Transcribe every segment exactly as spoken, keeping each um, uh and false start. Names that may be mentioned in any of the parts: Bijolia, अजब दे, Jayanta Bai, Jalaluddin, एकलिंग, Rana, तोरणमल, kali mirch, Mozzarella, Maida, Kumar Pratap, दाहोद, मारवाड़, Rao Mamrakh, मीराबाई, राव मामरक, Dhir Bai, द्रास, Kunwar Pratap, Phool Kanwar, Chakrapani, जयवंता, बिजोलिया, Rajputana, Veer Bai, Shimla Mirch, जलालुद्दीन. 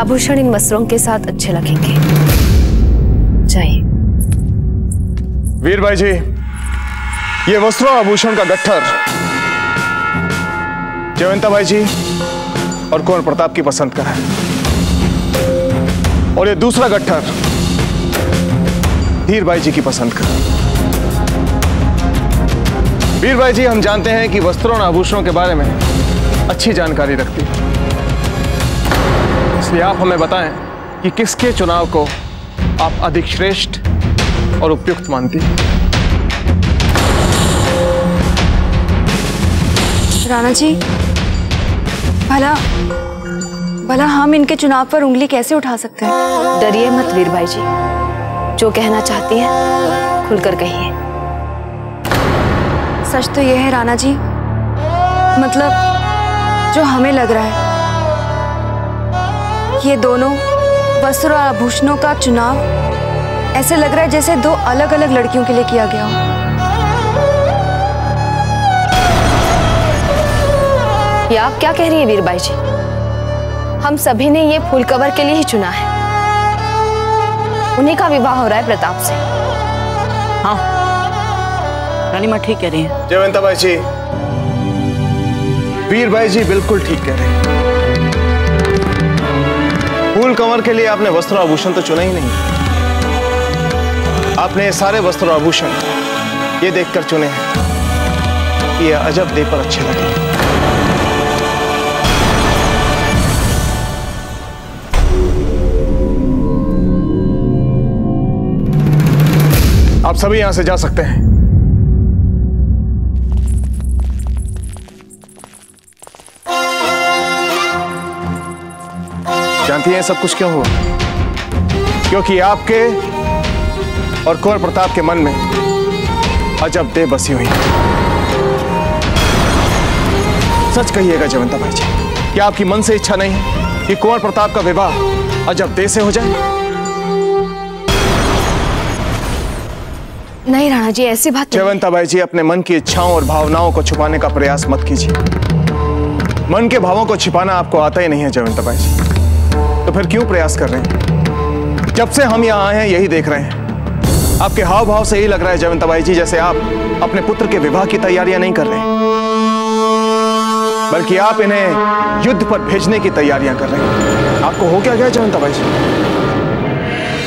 आभूषण इन मसरों के साथ अच्छे लगेंगे। जाइए। वीर भाई जी, ये वस्त्रों आभूषण का गट्ठर जयवंता भाई जी और कुंवर प्रताप की पसंद का है, और ये दूसरा गट्ठर धीर भाई जी की पसंद का है। वीर भाई जी, हम जानते हैं कि वस्त्रों और आभूषणों के बारे में अच्छी जानकारी रखती है, इसलिए आप हमें बताएं कि किसके चुनाव को आप अधिक श्रेष्ठ और उपयुक्त मानती हैं। राणा जी, भला भला हम इनके चुनाव पर उंगली कैसे उठा सकते हैं? डरिए मत वीर भाई जी, जो कहना चाहती हैं खुलकर कहिए। सच तो यह है राणा जी, मतलब जो हमें लग रहा है, ये दोनों वस्त्र और आभूषणों का चुनाव ऐसे लग रहा है जैसे दो अलग अलग लड़कियों के लिए किया गया हो। ये आप क्या कह रही हैं वीर बाई जी? हम सभी ने ये फूल कंवर के लिए ही चुना है। उन्हीं का विवाह हो रहा है प्रताप से। हाँ, रानी माँ ठीक कह रही हैं। जयवंता बाई जी, वीर बाई जी बिल्कुल ठीक कह रहे हैं। फूल कंवर के लिए आपने वस्त्र आभूषण तो चुना ही नहीं, आपने ये सारे वस्त्र आभूषण ये देखकर चुने हैं कि ये अजब दे पर अच्छे लगे। आप सभी यहां से जा सकते हैं। जानती हैं सब कुछ क्यों हुआ? क्योंकि आपके और कुंवर प्रताप के मन में अजब दे बसी हुई। सच कहिएगा जयवंता भाई जी, क्या आपकी मन से इच्छा नहीं कि कुंवर प्रताप का विवाह अजब दे से हो जाए? नहीं राणा जी, ऐसी बात नहीं। जयवंता बाई जी, अपने मन की इच्छाओं और भावनाओं को छुपाने का प्रयास मत कीजिए। मन के भावों को छिपाना आपको आता ही नहीं है जयवंता बाई जी, तो फिर क्यों प्रयास कर रहे हैं? जब से हम यहाँ आए हैं यही देख रहे हैं। आपके हाव भाव से यही लग रहा है जयवंता बाई जी जैसे आप अपने पुत्र के विवाह की तैयारियां नहीं कर रहे, बल्कि आप इन्हें युद्ध पर भेजने की तैयारियां कर रहे हैं। आपको हो क्या गया जयवंता बाई जी?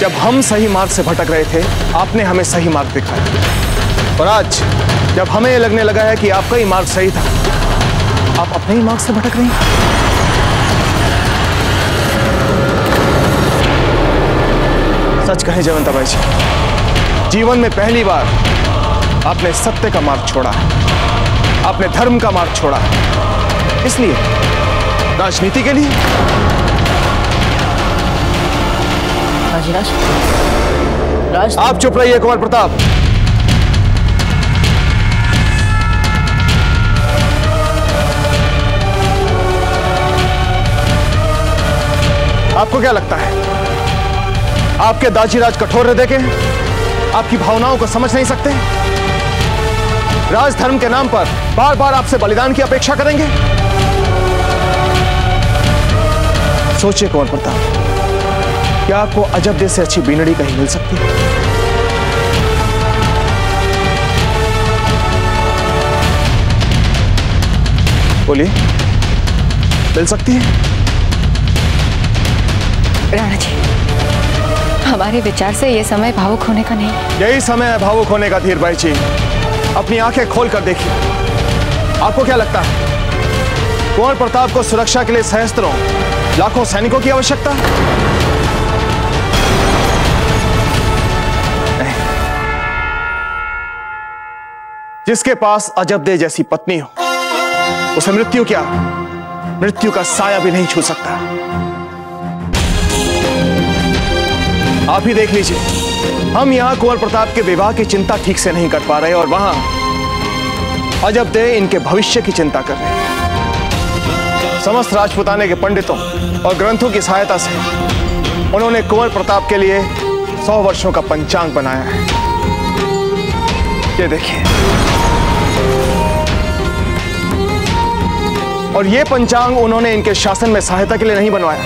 जब हम सही मार्ग से भटक रहे थे, आपने हमें सही मार्ग दिखाया, और आज जब हमें ये लगने लगा है कि आपका ही मार्ग सही था, आप अपने ही मार्ग से भटक रही हैं। सच कहे जयवंता बाई जी, जीवन में पहली बार आपने सत्य का मार्ग छोड़ा है, आपने धर्म का मार्ग छोड़ा है, इसलिए राजनीति के लिए। राज, राज, आप चुप रहिए कुमार प्रताप। आपको क्या लगता है आपके दाजी राज कठोर हृदय के आपकी भावनाओं को समझ नहीं सकते? राज धर्म के नाम पर बार बार आपसे बलिदान की अपेक्षा करेंगे? सोचिए कुमार प्रताप, क्या आपको अजब दे से अच्छी बीनड़ी कहीं मिल सकती है? बोलिए, मिल सकती है? राणा जी, हमारे विचार से यह समय भावुक होने का नहीं। यही समय है भावुक होने का धीर भाई जी। अपनी आंखें खोल कर देखिए। आपको क्या लगता है कुंवर प्रताप को सुरक्षा के लिए सहस्त्रों लाखों सैनिकों की आवश्यकता है? जिसके पास अजब दे जैसी पत्नी हो, उसे मृत्यु क्या, मृत्यु का साया भी नहीं छू सकता। आप ही देख लीजिए, हम यहां कुंवर प्रताप के विवाह की चिंता ठीक से नहीं कर पा रहे, और वहां अजब दे इनके भविष्य की चिंता कर रहे हैं। समस्त राजपुताने के पंडितों और ग्रंथों की सहायता से उन्होंने कुंवर प्रताप के लिए सौ वर्षों का पंचांग बनाया है। ये देखिए, और ये पंचांग उन्होंने इनके शासन में सहायता के लिए नहीं बनवाया,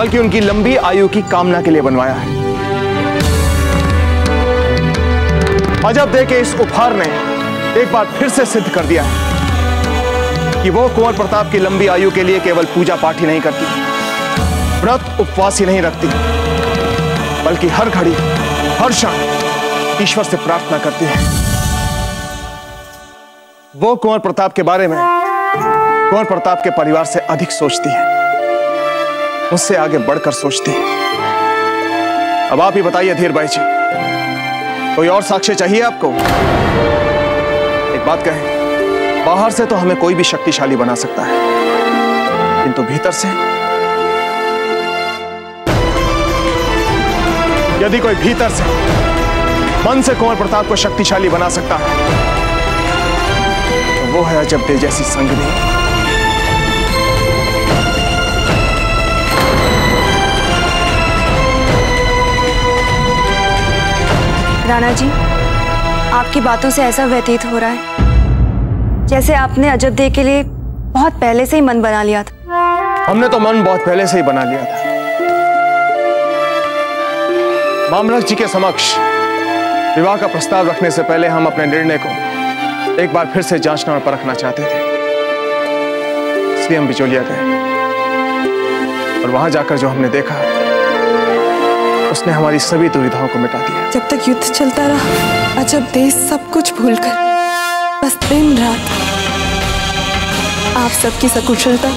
बल्कि उनकी लंबी आयु की कामना के लिए बनवाया है। अजब दे के इस उपहार ने एक बार फिर से सिद्ध कर दिया है कि वो कुंवर प्रताप की लंबी आयु के लिए केवल पूजा पाठ ही नहीं करती, व्रत उपवास ही नहीं रखती, बल्कि हर घड़ी हर क्षण ईश्वर से प्रार्थना करती है। वो कुंवर प्रताप के बारे में, कुंवर प्रताप के परिवार से अधिक सोचती है, उससे आगे बढ़कर सोचती है। अब आप ही बताइए धीर भाई जी, कोई और साक्ष्य चाहिए आपको? एक बात कहें, बाहर से तो हमें कोई भी शक्तिशाली बना सकता है, किंतु भीतर से यदि कोई भीतर से मन से कुंवर प्रताप को शक्तिशाली बना सकता है तो वो है अजब दे जैसी संगनी। राणा जी, आपकी बातों से ऐसा व्यतीत हो रहा है जैसे आपने अजब दे के लिए बहुत पहले से ही मन बना लिया था। हमने तो मन बहुत पहले से ही बना लिया था। मामराज जी के समक्ष विवाह का प्रस्ताव रखने से पहले हम अपने निर्णय को एक बार फिर से जांचना और परखना चाहते थे, इसलिए हम बिजोलिया गए और वहां जाकर जो हमने देखा उसने हमारी सभी दुविधाओं को मिटा दिया। जब तक युद्ध चलता रहा, अजब देश सब कुछ भूलकर बस दिन रात आप सबकी सकुशलता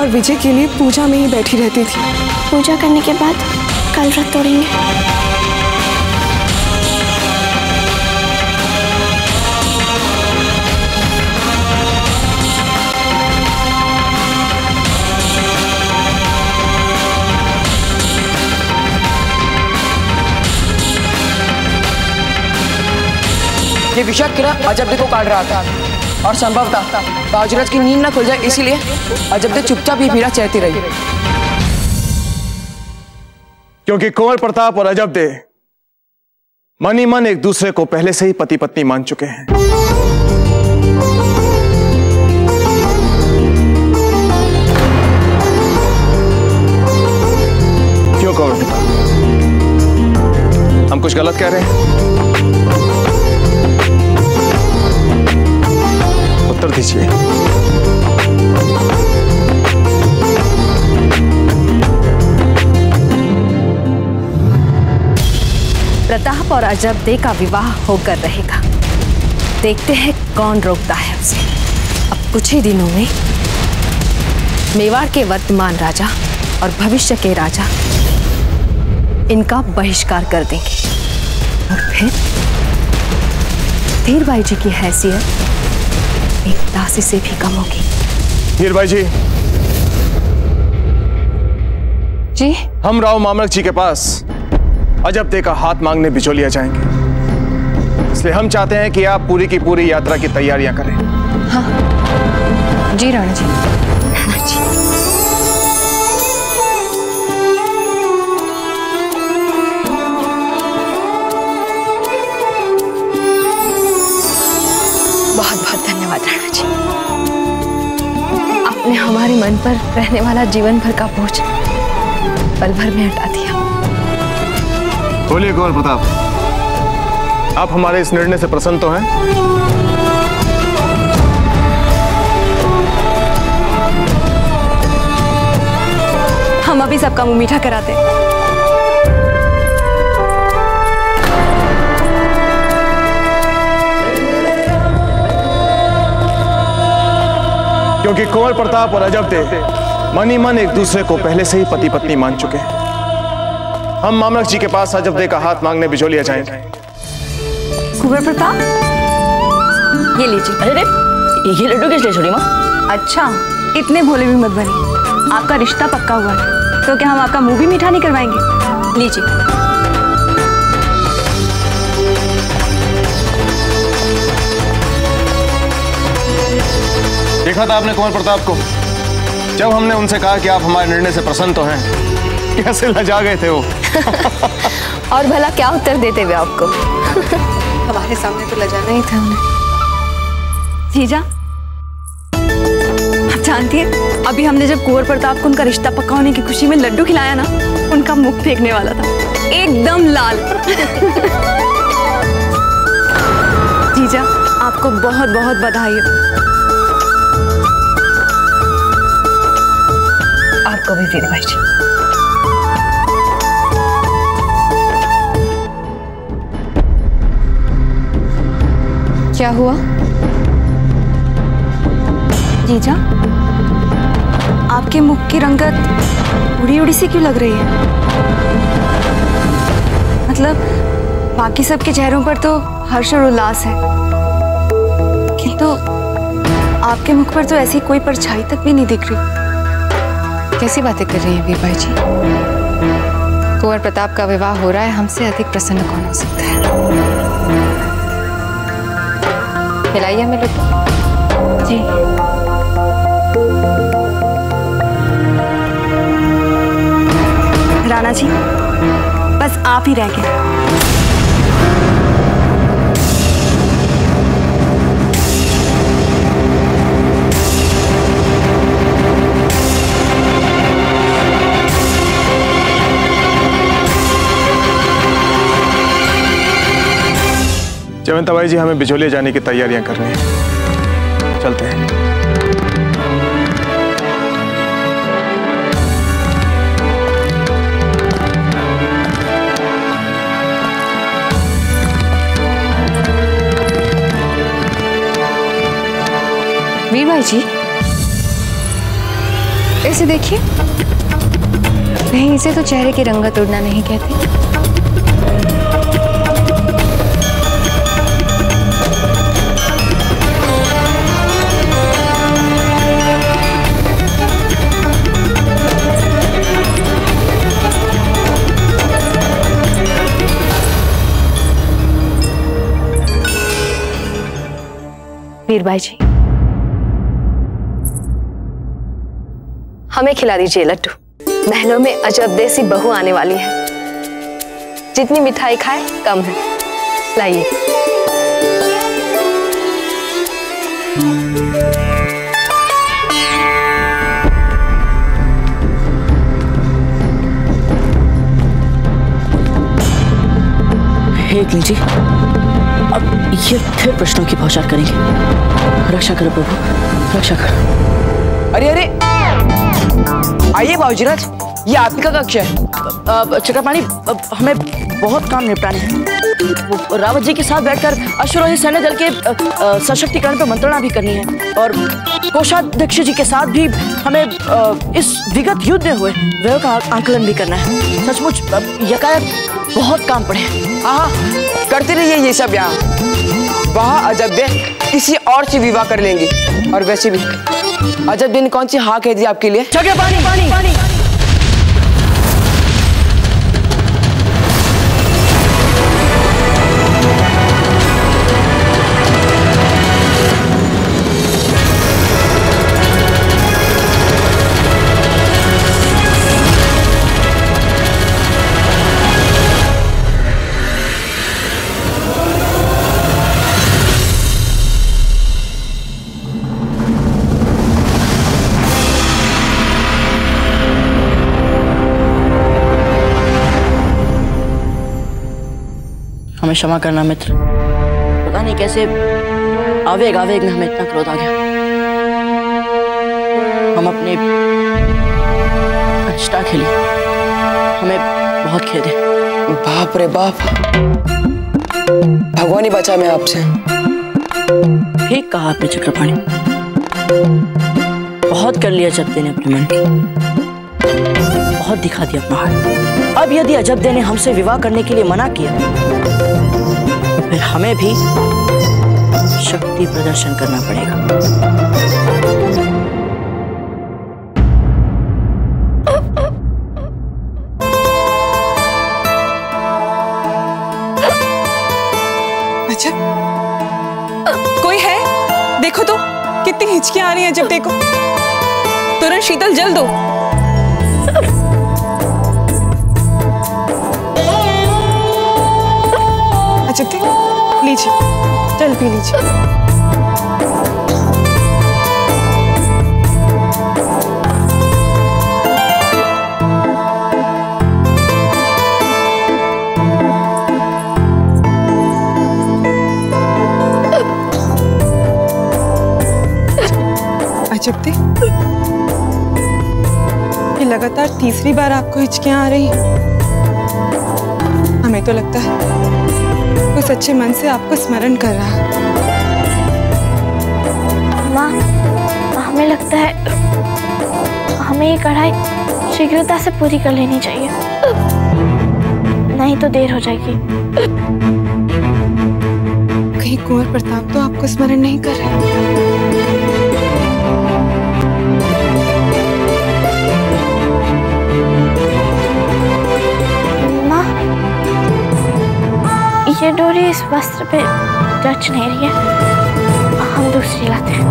और विजय के लिए पूजा में ही बैठी रहती थी। पूजा करने के बाद कल व्रत तोड़ेंगे। ये विषाक्त कीड़ा अजब दे को काट रहा था और संभवतः बाजीराज की नींद न खुल जाए, इसीलिए अजब दे चुपचाप ये मीरा चहती रही। क्योंकि कुंवर प्रताप और अजब दे मन ही मन एक दूसरे को पहले से ही पति पत्नी मान चुके हैं। क्यों कुंवर प्रताप, हम कुछ गलत कह रहे हैं? उत्तर दीजिए। प्रताप और अजब दे का विवाह होकर रहेगा, देखते हैं कौन रोकता है उसे। अब कुछ ही दिनों में मेवाड़ के वर्तमान राजा और भविष्य के राजा इनका बहिष्कार कर देंगे और फिर धीर भाई जी की हैसियत एक दासी से भी कम होगी। धीर भाई जी जी हम राव मामरक जी के पास अजब दे का हाथ मांगने बिजोलिया जाएंगे, इसलिए हम चाहते हैं कि आप पूरी की पूरी यात्रा की तैयारियां करें। हाँ जी राणा जी। हाँ जी। आपने हमारे मन पर रहने वाला जीवन भर का बोझ पल भर में हटा दिया। बोलिए कुंवर प्रताप, आप हमारे इस निर्णय से प्रसन्न तो हैं? हम अभी सबका मुंह मीठा कराते हैं। क्योंकि कुंवर प्रताप और अजब दे मन ही मन एक दूसरे को पहले से ही पति पत्नी मान चुके हैं। हम मामरक जी के पास अजब दे का हाथ मांगने बिजोलिया जाएंगे। कुंवर प्रताप, ये लीजिए। अरे ये लड्डू कैसे छोड़ी माँ? अच्छा, इतने भोले भी मत बनिए, आपका रिश्ता पक्का हुआ है तो क्या हम आपका मुंह भी मीठा नहीं करवाएंगे? लीजिए। देखा था आपने कुंवर प्रताप को, जब हमने उनसे कहा कि आप हमारे निर्णय से प्रसन्न तो हैं, कैसे लजा गए थे वो। और भला क्या उत्तर देते हुए आपको। हमारे सामने तो लजाना ही था उन्हें। जीजा, आप जानती हैं अभी हमने जब कुंवर प्रताप को उनका रिश्ता पक्का होने की खुशी में लड्डू खिलाया ना, उनका मुख फेंकने वाला था, एकदम लाल। जीजा आपको बहुत बहुत बधाई हो। आपको भी वीर भाई जी। क्या हुआ जीजा? आपके मुख की रंगत उड़ी उड़ी सी क्यों लग रही है? मतलब बाकी सबके चेहरों पर तो हर्ष और उल्लास है, किंतु आपके मुख पर तो ऐसी कोई परछाई तक भी नहीं दिख रही। कैसी बातें कर रही हैं वीर भाई जी? कुंवर प्रताप का विवाह हो रहा है, हमसे अधिक प्रसन्न कौन हो सकता है? मिलाइए हमें लड्डू जी। राना जी, बस आप ही रह गए। जयंता बाई जी, हमें बिजोलिया जाने की तैयारियां करनी है, चलते हैं। वीर भाई जी, इसे देखिए। नहीं, इसे तो चेहरे की रंगत उड़ना नहीं कहते। वीर भाई जी, हमें खिला दीजिए लड्डू। महलों में अजब दे सी बहू आने वाली है, जितनी मिठाई खाए कम है। लाइए। एक लीजिए। अब ये फिर प्रश्नों की बौछार करेंगे। रक्षा करो प्रभु, रक्षा करो। अरे अरे, आइए बाबूजीराज, ये आपकी का कक्ष है। चक्रपाणी, हमें बहुत काम निपटाने हैं। रावत जी के साथ बैठकर अश्वरोही सैन्य दल के सशक्तिकरण पर मंत्रणा भी करनी है, और कोषाध्यक्ष जी के साथ भी हमें इस विगत युद्ध में हुए व्यय का आकलन भी करना है। सचमुच यकायक बहुत काम पड़े। हाँ, करते रहिए ये सब। यहाँ वहाँ अजब दे किसी और से विवाह कर लेंगे, और वैसे भी अजब दिन कौन सी हाँ कह दी आपके लिए? चक्र पानी, पानी, पानी। हमें क्षमा करना मित्र, पता नहीं कैसे आवेग आवेग में हमें इतना क्रोध आ गया। हम अपने अष्टा खेले, हमें बहुत खेदे। बाप रे बाप, भगवान ही बचा मैं आपसे। ठीक कहा आपने चक्रपाणी, बहुत कर लिया अजब दे ने अपने मन की, बहुत दिखा दिया अपना हाथ। अब यदि अजब दे ने हमसे विवाह करने के लिए मना किया, फिर हमें भी शक्ति प्रदर्शन करना पड़ेगा। अच्छा, कोई है? देखो तो कितनी हिचकियां आ रही हैं। जब देखो तुरंत शीतल जल दो। अच्छा ठीक, लीजिए, चल पी लीजिए। अजब दे, ये लगातार तीसरी बार आपको हिचकियाँ आ रही। हमें तो लगता है कोई सच्चे मन से आपको स्मरण कर रहा है। माँ, हमें लगता है हमें ये कढ़ाई शीघ्रता से पूरी कर लेनी चाहिए, नहीं तो देर हो जाएगी। कुंवर प्रताप तो आपको स्मरण नहीं कर रहे। माँ, ये डोरी इस वस्त्र पे जच नहीं रही है, हम दूसरी लाते हैं।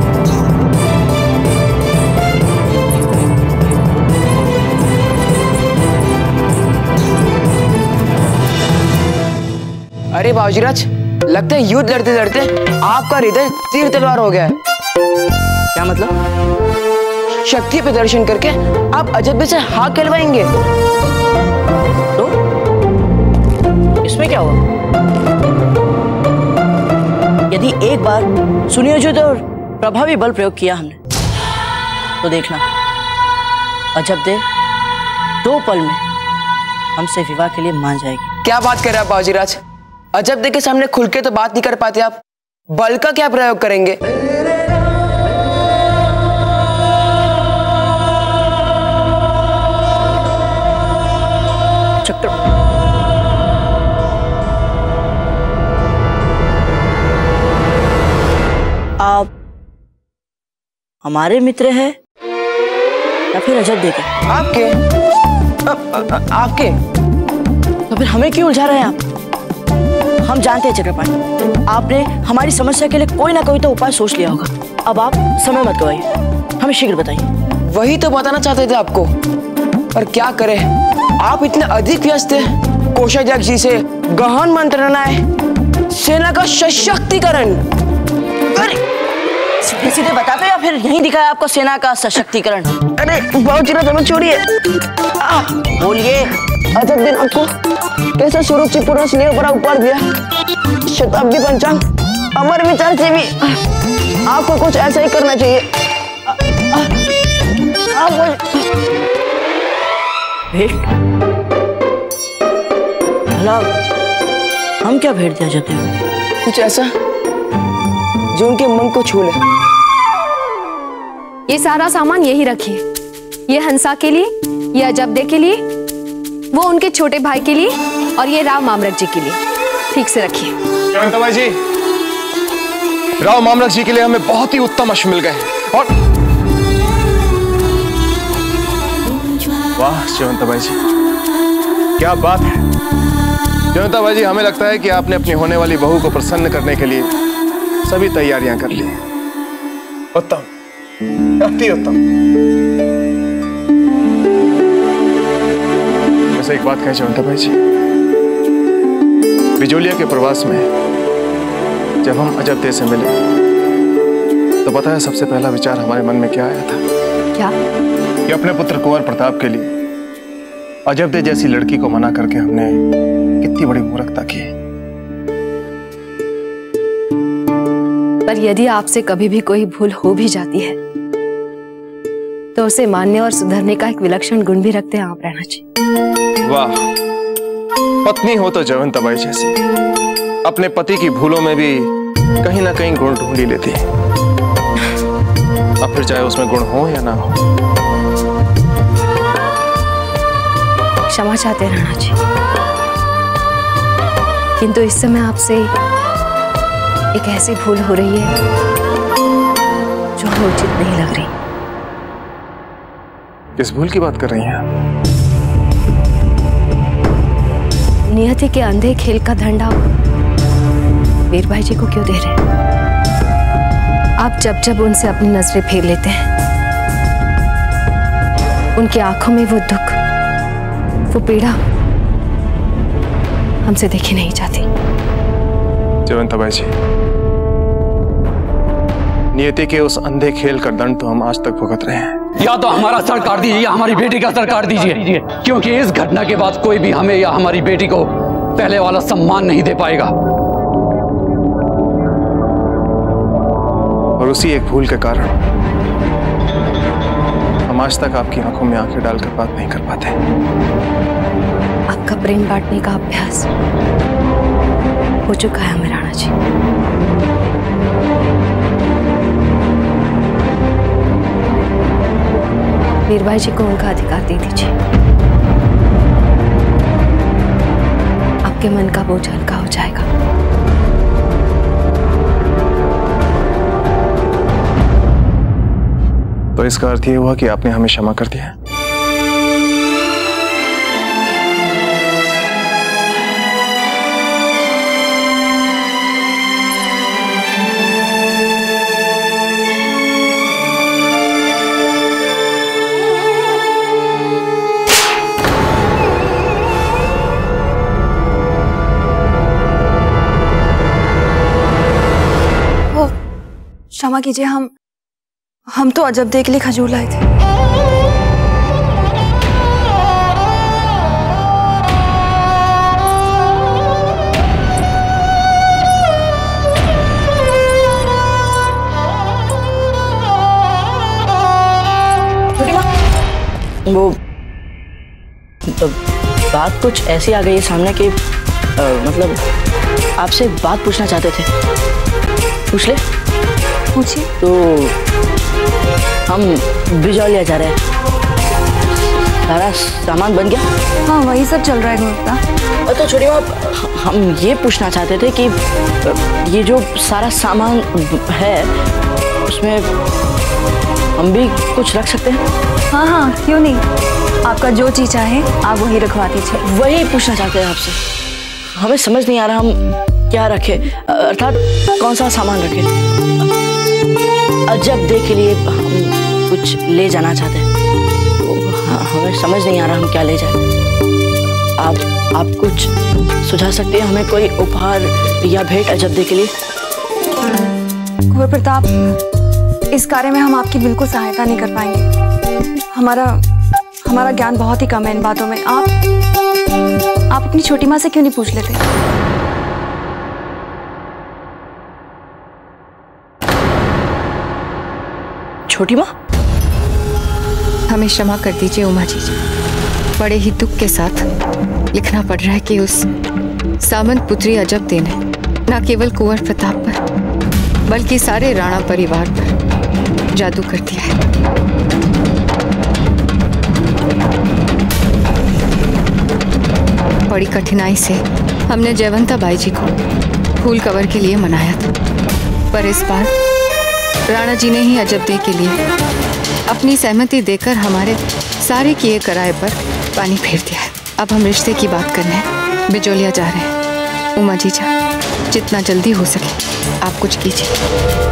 अरे बाबूजीराज, लगता है युद्ध लड़ते लड़ते आपका हृदय तीर तलवार हो गया है। क्या मतलब? शक्ति प्रदर्शन करके आप अजब से हाथ कहलवाएंगे। तो इसमें क्या हुआ? यदि एक बार सुनियोजित और प्रभावी बल प्रयोग किया हमने तो देखना अजब दे दो पल में हमसे विवाह के लिए मान जाएगी। क्या बात कर रहे हैं बाबूजीराज? अजब दे के सामने खुल के तो बात नहीं कर पाते आप, बल का क्या प्रयोग करेंगे? आप हमारे मित्र हैं या फिर अजब दे के? आपके आ, आ, आ, आपके तो फिर हमें क्यों उलझा रहे हैं आप? हम जानते हैं चक्रपाणी, आपने हमारी समस्या के लिए कोई ना कोई तो उपाय सोच लिया होगा। अब आप समय मत गवाइए, हमें शीघ्र बताइए। वही तो बताना चाहते थे आपको, पर क्या करें, आप इतने अधिक व्यस्त हैं। कोषाध्यक्ष जी से गहन मंत्रणाएं, सेना का सशक्तिकरण। सीधे सीधे बताते या फिर यही दिखाया आपको सेना का सशक्तिकरण? अरे बाबूजीराज, हमें छोड़िए, बोलिए। अजब दिन आपको कैसा सुरुचिपूर्ण स्नेह भरा उपहार दिया। शताब्दी पंचांग अमर विचार से भी आपको कुछ ऐसा ही करना चाहिए। आ, आ, आ, आ, भेंट? भला हम क्या भेंट दिया जाते हैं? कुछ ऐसा जो उनके मन को छू ले। ये सारा सामान यही रखिए, ये हंसा के लिए, ये अजब दे के लिए, वो उनके छोटे भाई के लिए, और ये राव मामरक जी के लिए। ठीक से रखिए। जयंता बाई जी, राव मामरक जी के लिए हमें बहुत ही उत्तम अश्व मिल गए हैं। और वाह जयंता बाई जी, क्या बात है। जयंता बाई जी, हमें लगता है कि आपने अपनी होने वाली बहू को प्रसन्न करने के लिए सभी तैयारियां कर ली हैं। उत्तम, अति उत्तम। एक बात कहे जयंता भाई जी, बिजोलिया के प्रवास में जब हम अजब दे से मिले तो पता है सबसे पहला विचार हमारे मन में क्या आया था? क्या? कि अपने पुत्र कुंवर प्रताप के लिए अजब दे जैसी लड़की को मना करके हमने कितनी बड़ी मूर्खता की। पर यदि आपसे कभी भी कोई भूल हो भी जाती है तो उसे मानने और सुधरने का एक विलक्षण गुण भी रखते हैं आप, रहना चाहिए। वाह, पत्नी हो तो जयंता बाई जैसी अपने पति की भूलों में भी कहीं ना कहीं गुण ढूंढ ही लेती है, अब फिर चाहे उसमें गुण हो या ना हो। क्षमा चाहते हैं राणा जी, किंतु इस समय आपसे एक ऐसी भूल हो रही है जो हमें उचित नहीं लग रही। किस भूल की बात कर रही हैं आप? नियति के अंधे खेल का धंडा वीर भाई जी को क्यों दे रहे हैं आप? जब जब उनसे अपनी नजरें फेर लेते हैं, उनकी आंखों में वो दुख, वो पीड़ा हमसे देखी नहीं जाती। जयंता बाई जी, नियति के उस अंधे खेल का दंड तो हम आज तक भुगत रहे हैं। या तो हमारा सर काट दीजिए या हमारी बेटी का सर काट दीजिए, क्योंकि इस घटना के बाद कोई भी हमें या हमारी बेटी को पहले वाला सम्मान नहीं दे पाएगा। और उसी एक भूल के कारण आज तक आपकी आंखों में आंखें डालकर बात नहीं कर पाते। आपका प्रेम बांटने का अभ्यास हो चुका है हमें राणा जी। वीर भाई जी को उनका अधिकार दे दीजिए। आपके मन का बोझ हल्का हो जाएगा। तो इसका अर्थ ये हुआ कि आपने हमें क्षमा कर दिया है। ओ, क्षमा कीजिए, हम हम तो अजब दे के लिए खजूर लाए थे। वो बात कुछ ऐसी आ गई सामने कि मतलब आपसे बात पूछना चाहते थे। पूछ ले। पूछिए। तो हम बिजौलिया जा रहे हैं। सारा सामान बन गया? हाँ, वही सब चल रहा है घूमता। तो छोड़िए, हम ये पूछना चाहते थे कि ये जो सारा सामान है उसमें हम भी कुछ रख सकते हैं? हाँ हाँ, क्यों नहीं। आपका जो चीज चाहे आप वही रखवा दीजिए। वही पूछना चाहते हैं आपसे। हमें समझ नहीं आ रहा हम क्या रखें, अर्थात कौन सा सामान रखें। अजब दे के लिए हम कुछ ले जाना चाहते हैं। हाँ, हमें समझ नहीं आ रहा हम क्या ले जाए। आप आप कुछ सुझा सकते हैं हमें, कोई उपहार या भेंट अजब दे के लिए? कुंवर प्रताप, इस कार्य में हम आपकी बिल्कुल सहायता नहीं कर पाएंगे। हमारा हमारा ज्ञान बहुत ही कम है इन बातों में। आप आप अपनी छोटी माँ से क्यों नहीं पूछ लेते? छोटी माँ, हमें क्षमा कर दीजिए उमा जी। बड़े ही दुख के साथ लिखना पड़ रहा है कि उस सामंत पुत्री अजब दे ने न केवल कुंवर प्रताप पर बल्कि सारे राणा परिवार पर जादू कर दिया है। बड़ी कठिनाई से हमने जयवंता बाई जी को फूल कंवर के लिए मनाया था, पर इस बार राणा जी ने ही अजब दे के लिए अपनी सहमति देकर हमारे सारे किए कराए पर पानी फेर दिया है। अब हम रिश्ते की बात करने बिजोलिया जा रहे हैं। उमा जीजा, जितना जल्दी हो सके आप कुछ कीजिए।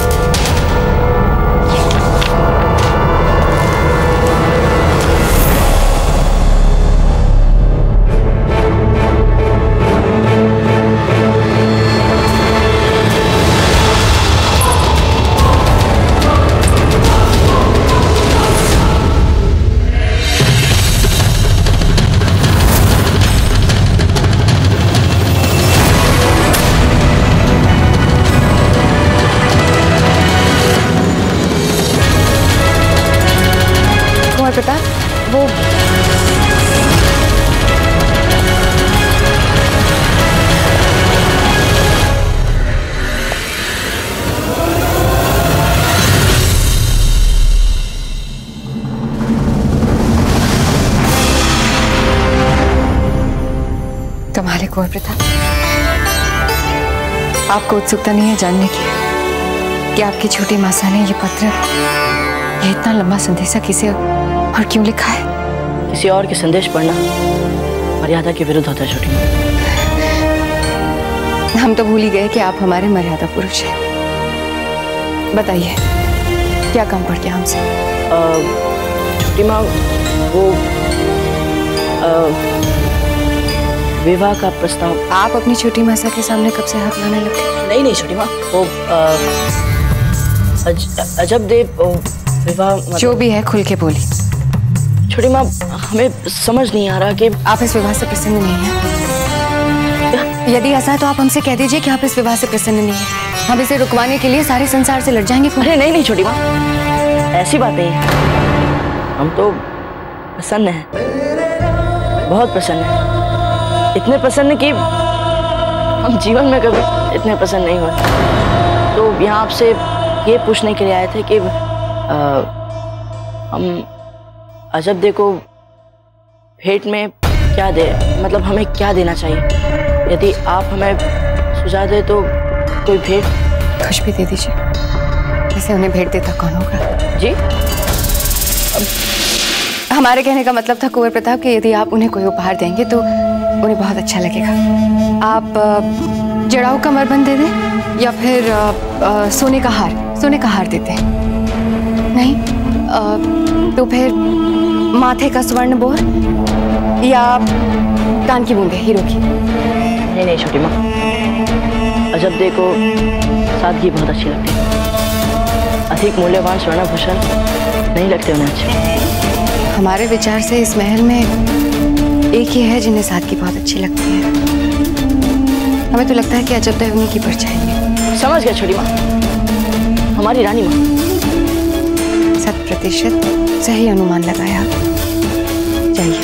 कुंवर प्रताप, आपको उत्सुकता नहीं है जानने की कि आपकी छोटी मासा ने ये पत्र, ये इतना लंबा संदेशा किसे और क्यों लिखा है? किसी और के संदेश पढ़ना मर्यादा के विरुद्ध होता है छोटी माँ। हम तो भूल ही गए कि आप हमारे मर्यादा पुरुष हैं। बताइए, क्या काम पड़ गया हमसे? छोटी माँ, वो आ, विवाह का प्रस्ताव। आप अपनी छोटी मासा के सामने कब से हाथ लाने लगे? नहीं नहीं छोटी माँ, वो आ, अज, अजब दे विवाह जो भी है खुल के बोली। छोटी माँ, हमें समझ नहीं आ रहा कि आप इस विवाह से प्रसन्न नहीं हैं। यदि ऐसा है तो आप हमसे कह दीजिए कि आप इस विवाह से प्रसन्न नहीं हैं। हम इसे रुकवाने के लिए सारे संसार से लड़ जाएंगे। अरे नहीं नहीं छोटी माँ, ऐसी बात नहीं है। हम तो प्रसन्न हैं, बहुत प्रसन्न हैं। इतने प्रसन्न कि हम जीवन में कभी इतने प्रसन्न नहीं हुए। तो यहाँ आपसे ये पूछने के लिए आए थे कि आ, हम अजब दे को भेंट में क्या दे, मतलब हमें क्या देना चाहिए। यदि आप हमें सुझाव दें तो कोई भेंट। कुछ भी दे दीजिए, ऐसे उन्हें भेंट देता कौन होगा जी। हमारे कहने का मतलब था कुंवर प्रताप कि यदि आप उन्हें कोई उपहार देंगे तो उन्हें बहुत अच्छा लगेगा। आप जड़ाऊ का कमरबंद दे दें या फिर आ, आ, सोने का हार, सोने का हार देते हैं। नहीं आ, तो फिर माथे का स्वर्ण बोर या कान की बूंदे हीरो की। नहीं नहीं छोटी माँ, अजब दे को सादगी बहुत अच्छी लगती है। अधिक मूल्यवान स्वर्णाभूषण नहीं लगते उन्हें अच्छे। हमारे विचार से इस महल में एक ही है जिन्हें सादगी बहुत अच्छी लगती है। हमें तो लगता है कि अजब दे उन्हीं की परछाई है। समझ गया छोटी माँ, हमारी रानी माँ। शत प्रतिशत सही अनुमान लगाया। जाइए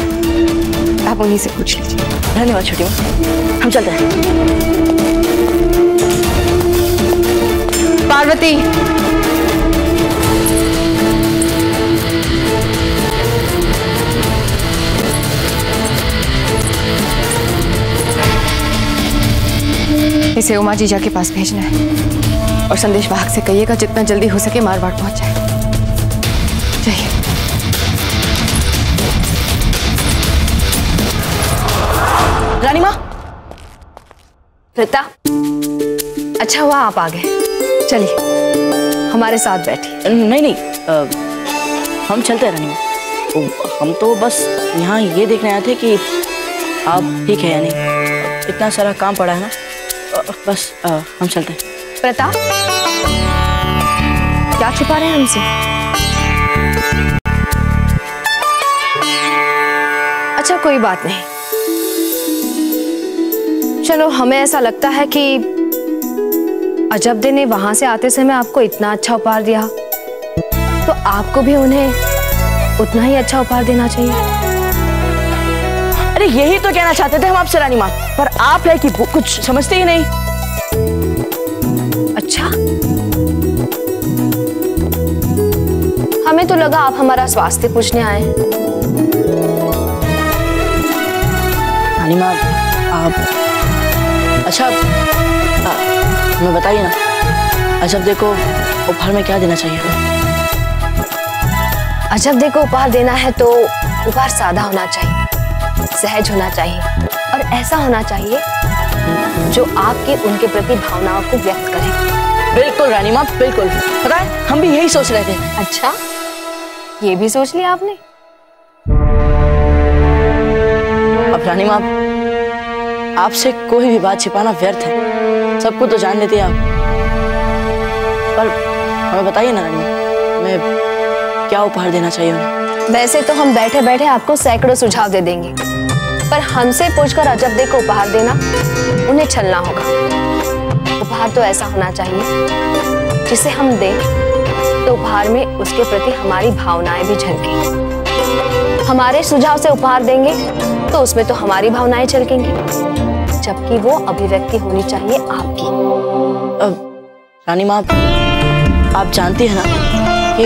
आप उन्हीं से पूछ लीजिए। धन्यवाद छोटी माँ, हम चलते हैं। पार्वती, इसे उमा जीजा के पास भेजना है और संदेश वाहक से कहिएगा जितना जल्दी हो सके मारवाड़ पहुंच जाए। रानी माँ, प्रताप, अच्छा हुआ आप आ गए। चलिए हमारे साथ बैठिए। नहीं नहीं आ, हम चलते हैं रानी माँ। हम तो बस यहाँ ये देखने आए थे कि आप ठीक है या नहीं। इतना सारा काम पड़ा है ना, बस आ, हम चलते हैं। प्रताप क्या छुपा रहे हैं हमसे? अच्छा कोई बात नहीं। चलो हमें ऐसा लगता है कि अजब दे ने वहां से आते समय आपको इतना अच्छा उपहार दिया तो आपको भी उन्हें उतना ही अच्छा उपहार देना चाहिए। अरे यही तो कहना चाहते थे हम आपसे रानी माँ, पर आप है कि कुछ समझते ही नहीं। अच्छा हमें तो लगा आप हमारा स्वास्थ्य पूछने आए हैं। रानी माँ आप अच्छा हमें बताइए ना, अजब दे को उपहार में क्या देना चाहिए? अजब दे को उपहार देना है तो उपहार सादा होना चाहिए, सहज होना चाहिए और ऐसा होना चाहिए जो आपकी उनके प्रति भावनाओं को व्यक्त करे। बिल्कुल रानी माँ बिल्कुल, पता है हम भी यही सोच रहे थे। अच्छा ये भी सोच लिया आपने? अब रानी माँ आपसे कोई भी बात छिपाना व्यर्थ है, सबको तो जान लेते हैं आप। पर हमें बताइए ना रानी माँ, मैं क्या उपहार देना चाहिए उन्हें? वैसे तो हम बैठे बैठे आपको सैकड़ों सुझाव दे देंगे, पर हमसे पूछकर अजब दे को उपहार देना उन्हें छलना होगा। उपहार तो ऐसा होना चाहिए जिसे हम दें तो उपहार में उसके प्रति हमारी भावनाएं भी झलकें। हमारे सुझाव से उपहार देंगे तो उसमें तो हमारी भावनाएं झलकेंगी, जबकि वो अभिव्यक्ति होनी चाहिए आपकी। अब रानी माँ आप जानती है ना कि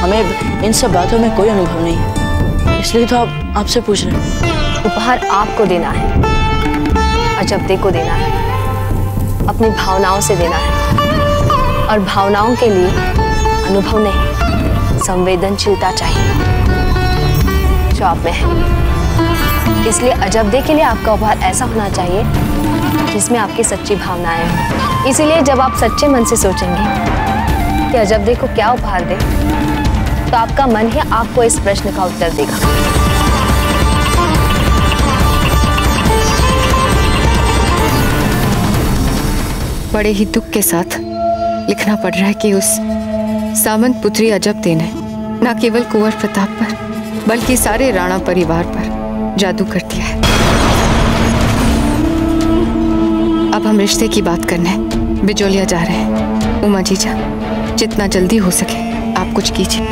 हमें इन सब बातों में कोई अनुभव नहीं है, इसलिए तो आप आपसे पूछ रहे हैं। उपहार आपको देना है, अजब दे को देना है, अपनी भावनाओं से देना है। और भावनाओं के लिए अनुभव नहीं, संवेदनशीलता चाहिए जो आप में है। इसलिए अजब दे के लिए आपका उपहार ऐसा होना चाहिए जिसमें आपकी सच्ची भावनाएं हों। इसीलिए जब आप सच्चे मन से सोचेंगे कि अजब दे को क्या उपहार दें तो आपका मन ही आपको इस प्रश्न का उत्तर देगा। बड़े ही दुख के साथ लिखना पड़ रहा है कि उस सामंत पुत्री अजब दे ने न केवल कुंवर प्रताप पर बल्कि सारे राणा परिवार पर जादू कर दिया है। अब हम रिश्ते की बात करने बिजोलिया जा रहे हैं। उमा जीजा जितना जल्दी हो सके आप कुछ कीजिए।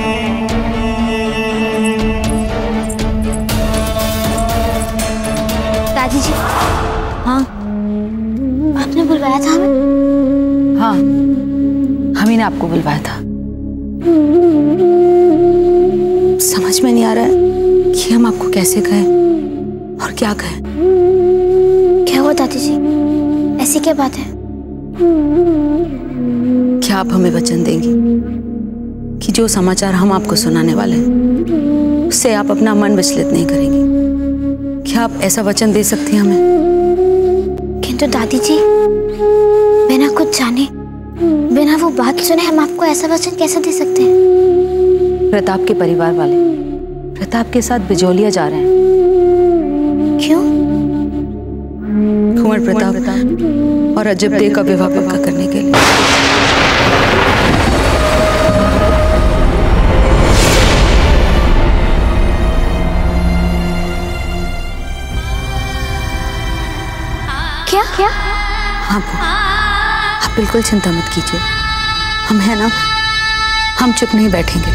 बुलाया था हमें? हाँ, हमी ने आपको बुलवाया था। समझ में नहीं आ रहा है कि हम आपको कैसे कहें और क्या कहें। क्या हुआ दादी जी? ऐसी क्या बात है? क्या आप हमें वचन देंगी कि जो समाचार हम आपको सुनाने वाले हैं उससे आप अपना मन विचलित नहीं करेंगी? क्या आप ऐसा वचन दे सकती हैं हमें? किंतु दादी जी, बिना कुछ जाने, बिना वो बात सुने हम आपको ऐसा वचन कैसे दे सकते हैं? प्रताप के परिवार वाले प्रताप के साथ बिजोलिया जा रहे हैं। क्यों? कुंवर प्रताप और अजब दे का विवाह पक्का करने के लिए। क्या क्या? हाँ, बिल्कुल चिंता मत कीजिए, हम है ना, हम चुप नहीं बैठेंगे।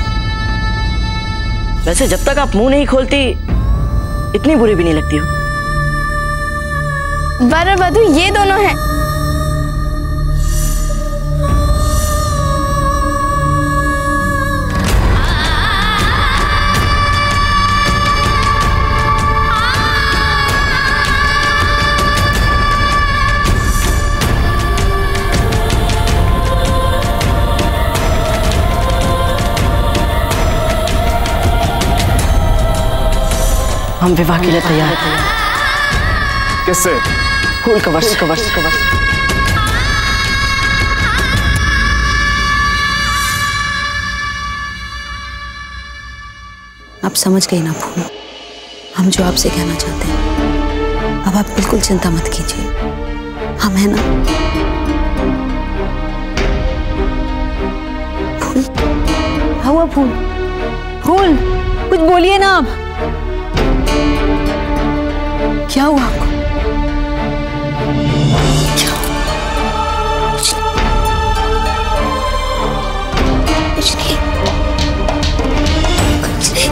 वैसे जब तक आप मुंह नहीं खोलती इतनी बुरी भी नहीं लगती हो। वर और वधू ये दोनों हैं। हम विवाह के लिए तैयार हैं। किससे? फूल कंवर से। कंवर से कंवर से आप समझ गई ना फूल, हम जो आपसे कहना चाहते हैं। अब आप बिल्कुल चिंता मत कीजिए, हम है ना। फूल, हाँ फूल, फूल कुछ बोलिए ना आप। क्या हुआ आपको? क्या हुआ? कुछ नहीं, कुछ नहीं, कुछ नहीं।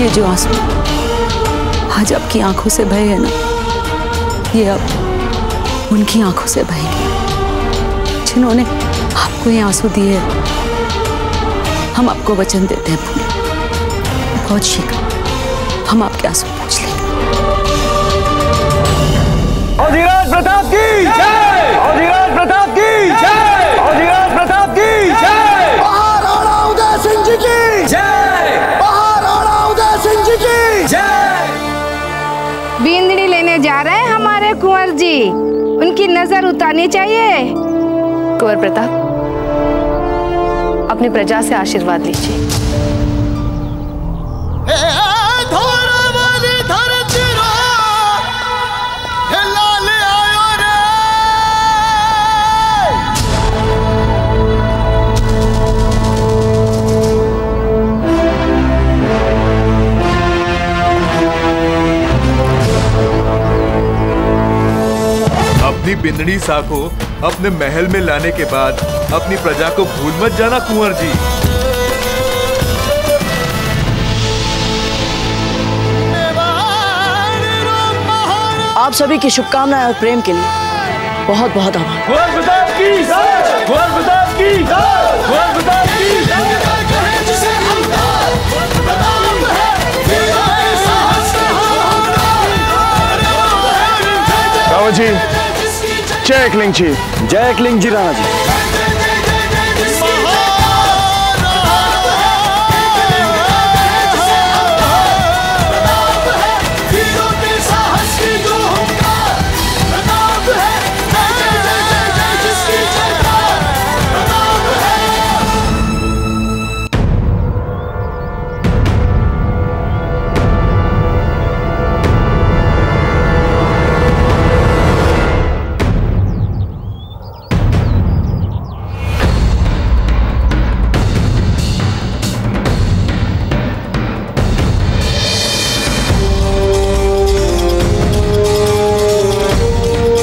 ये जो आंसू आज आपकी आंखों से बहे है ना, ये अब उनकी आंखों से बहेगी जिन्होंने आपको ये आंसू दिए। हम आपको वचन देते हैं फूल, बहुत शीघ्र हम आपके आंसू पूछ लेंगे। और धीराज प्रताप की जय, और धीराज प्रताप की जय, और धीराज प्रताप की जय, महाराणा उदय सिंह जी की जय, महाराणा उदय सिंह जी की जय। बींदड़ी लेने जा रहे हैं हमारे कुंवर जी, उनकी नजर उतारनी चाहिए। कुंवर प्रताप, अपनी प्रजा से आशीर्वाद लीजिए। अपनी बिंदड़ी साखो अपने महल में लाने के बाद अपनी प्रजा को भूल मत जाना कुंवर जी। आप सभी की शुभकामनाएं और प्रेम के लिए बहुत बहुत आभार। कुंवर प्रताप की जय, कुंवर प्रताप की जय, कुंवर प्रताप की जय। रावण जी जय, एकलिंग जी जय, एकलिंग जी राणा जी।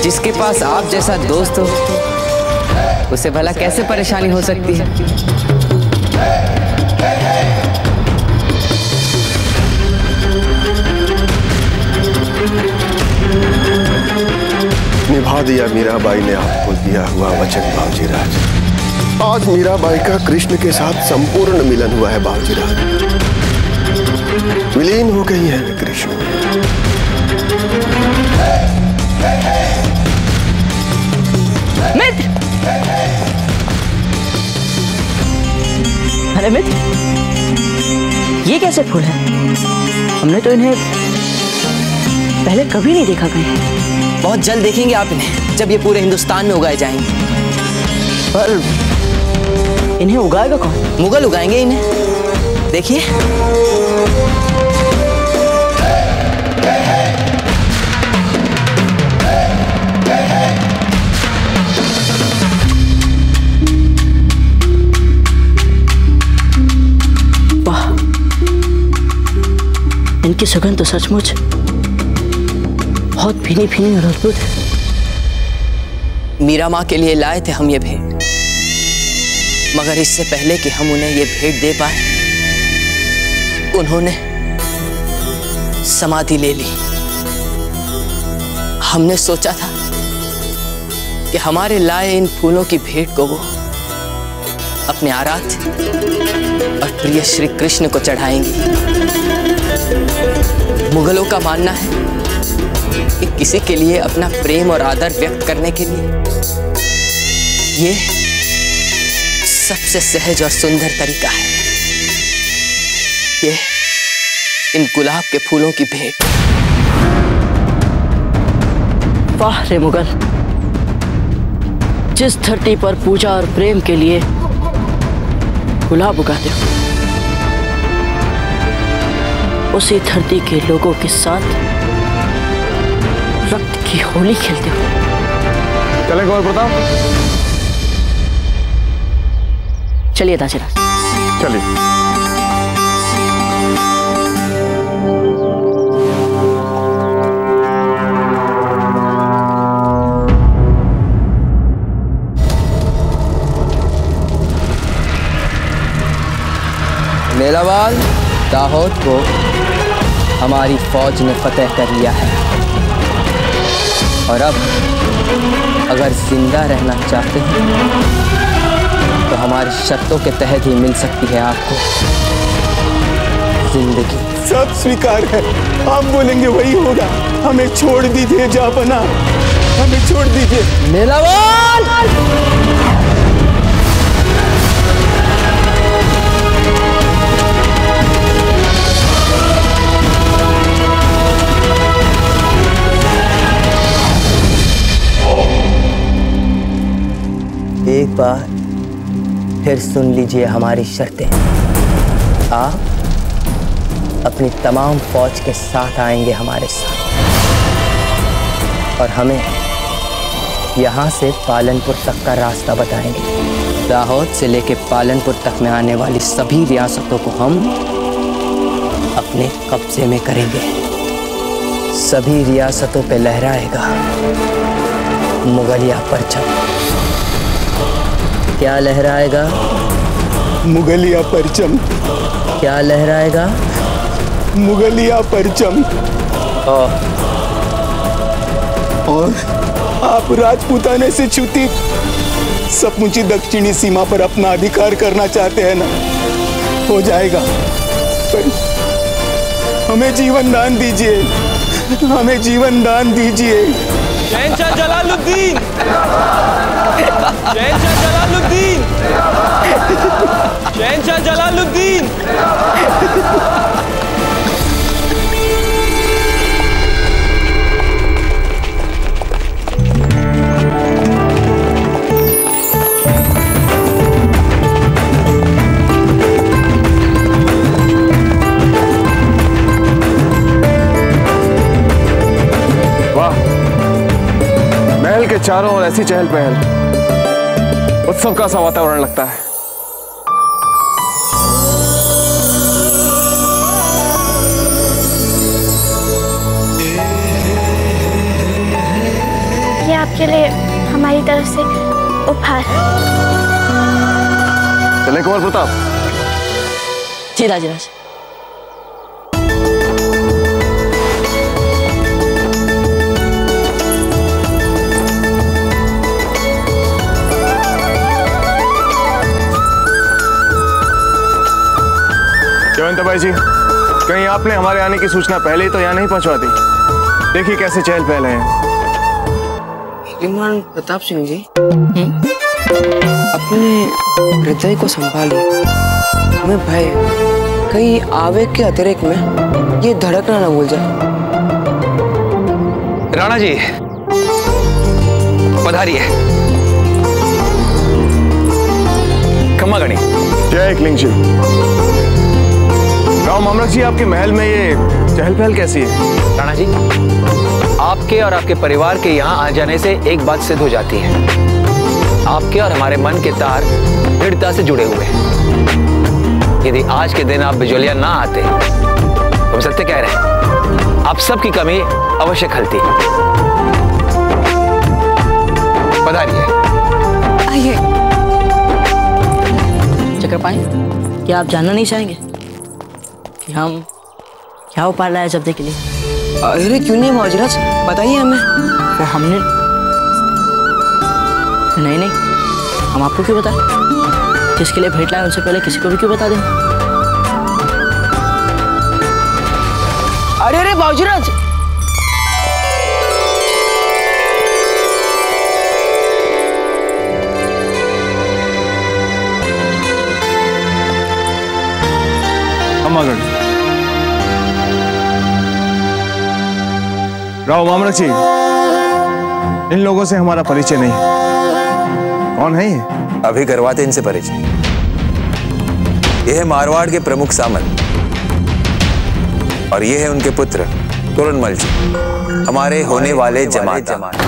जिसके पास आप जैसा दोस्त हो उसे भला कैसे परेशानी हो सकती है? दिया मीराबाई ने आपको दिया हुआ वचन बाबूजी राज। आज मीराबाई का कृष्ण के साथ संपूर्ण मिलन हुआ है बाबूजी राज, विलीन हो गई है कृष्ण। मित्र, अरे मित्र, ये कैसे फूल है? हमने तो इन्हें पहले कभी नहीं देखा कहीं। बहुत जल्द देखेंगे आप इन्हें, जब ये पूरे हिंदुस्तान में उगाए जाएंगे। पर इन्हें उगाएगा कौन? मुगल उगाएंगे इन्हें। देखिए इनकी सघन तो सचमुच बहुत भीनी भीनी और अद्भुत है। मीरा माँ के लिए लाए थे हम ये भेंट, मगर इससे पहले कि हम उन्हें ये भेंट दे पाए, उन्होंने समाधि ले ली। हमने सोचा था कि हमारे लाए इन फूलों की भेंट को वो अपने आराध्य और प्रिय श्री कृष्ण को चढ़ाएंगी। मुगलों का मानना है कि किसी के लिए अपना प्रेम और आदर व्यक्त करने के लिए ये सबसे सहज और सुंदर तरीका है, ये इन गुलाब के फूलों की भेंट। वाह रे मुगल, जिस धरती पर पूजा और प्रेम के लिए गुलाब उगाते हो, उसी धरती के लोगों के साथ रक्त की होली खेलते हो। चले कुंवर प्रताप, चलिए दाजीराज, चलिए। मेलावाल दाहोद को हमारी फौज ने फतेह कर लिया है, और अब अगर जिंदा रहना चाहते हैं तो हमारी शर्तों के तहत ही मिल सकती है आपको जिंदगी। सब स्वीकार है, आप बोलेंगे वही होगा। हमें छोड़ दीजिए जापना, हमें छोड़ दीजिए। मेलावाल एक बार फिर सुन लीजिए हमारी शर्तें। आप अपनी तमाम फौज के साथ आएंगे हमारे साथ, और हमें यहाँ से पालनपुर तक का रास्ता बताएंगे। दाहोद से लेके पालनपुर तक में आने वाली सभी रियासतों को हम अपने कब्जे में करेंगे। सभी रियासतों पे लहराएगा मुगलिया परचम। क्या लहराएगा? मुगलिया परचम। क्या लहराएगा? मुगलिया परचम। और और आप राजपूताना से छूती सपमुची दक्षिणी सीमा पर अपना अधिकार करना चाहते हैं ना? हो जाएगा, पर हमें जीवन दान दीजिए, हमें जीवन दान दीजिए। शहंशाह जलालुद्दीन, शहंशाह जलालुद्दीन, शहंशाह जलालुद्दीन। के चारों ओर ऐसी चहल पहल, उत्सव का सा वातावरण लगता है। ये आपके लिए हमारी तरफ से उपहार। चलें कुंवर प्रताप। जी राजराज। भाई जी, कहीं आपने हमारे आने की सूचना पहले ही तो यहाँ नहीं पहुँचवा दी। देखिए कैसे चहल पहल है। श्रीमान प्रताप सिंह जी, हुँ? अपने हृदय को संभालिए। मैं भाई कहीं आवेग के अतिरेक में ये धड़कना ना भूल जाए। राणा जी पधारिए। क्षमा गणी। जय एकलिंग जी। राव मामरख जी, आपके महल में ये चहल पहल कैसी है? राणा जी, आपके और आपके परिवार के यहाँ आ जाने से एक बात सिद्ध हो जाती है, आपके और हमारे मन के तार दृढ़ता से जुड़े हुए हैं। यदि आज के दिन आप बिजोलिया ना आते, हम सत्य कह रहे हैं, आप सबकी कमी अवश्य खलती। पधारिए। आइए। चक्रपाणी, क्या आप जानना नहीं चाहेंगे कि हम क्या उपाय लाए जब्दे के लिए? अरे क्यों नहीं मौजराज, बताइए हमें। वो हमने नहीं नहीं हम आपको क्यों बताएं? जिसके लिए भेंट लाए उनसे पहले किसी को भी क्यों बता दें? अरे अरे मौजराज, राव मामरख जी, इन लोगों से हमारा परिचय नहीं। कौन है ये? अभी करवाते इनसे परिचय। ये है मारवाड़ के प्रमुख सामंत और ये है उनके पुत्र तोरणमल जी, हमारे होने वाले जमात।